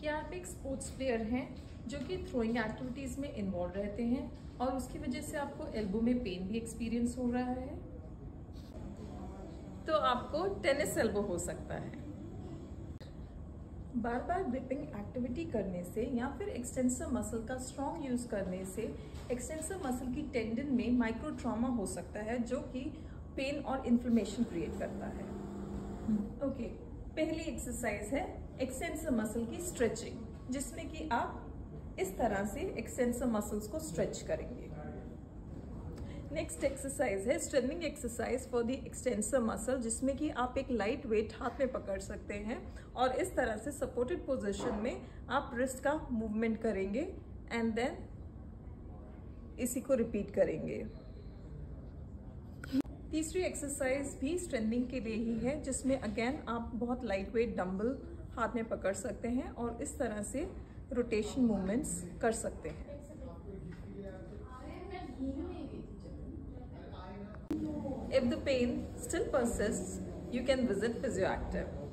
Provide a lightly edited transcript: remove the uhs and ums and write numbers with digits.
कि आप एक स्पोर्ट्स प्लेयर हैं जो कि थ्रोइंग एक्टिविटीज़ में इन्वॉल्व रहते हैं और उसकी वजह से आपको एल्बो में पेन भी एक्सपीरियंस हो रहा है, तो आपको टेनिस एल्बो हो सकता है। बार बार ग्रिपिंग एक्टिविटी करने से या फिर एक्सटेंसर मसल का स्ट्रॉन्ग यूज़ करने से एक्सटेंसर मसल की टेंडन में माइक्रो ट्रॉमा हो सकता है जो कि पेन और इन्फ्लेमेशन क्रिएट करता है। ओके, पहली एक्सरसाइज है एक्सटेंसर मसल की स्ट्रेचिंग, जिसमें कि आप इस तरह से एक्सटेंसर मसल्स को स्ट्रेच करेंगे। नेक्स्ट एक्सरसाइज है straining exercise for the extensor muscle, जिसमें कि आप एक लाइट वेट हाथ में पकड़ सकते हैं और इस तरह से सपोर्टेड पोजीशन में आप रिस्ट का मूवमेंट करेंगे एंड देन इसी को रिपीट करेंगे। तीसरी एक्सरसाइज भी स्ट्रेंथनिंग के लिए ही है, जिसमें अगेन आप बहुत लाइट वेट डंबल हाथ में पकड़ सकते हैं और इस तरह से रोटेशन मूवमेंट्स कर सकते हैं। If the pain still persists, you can visit Physio Active.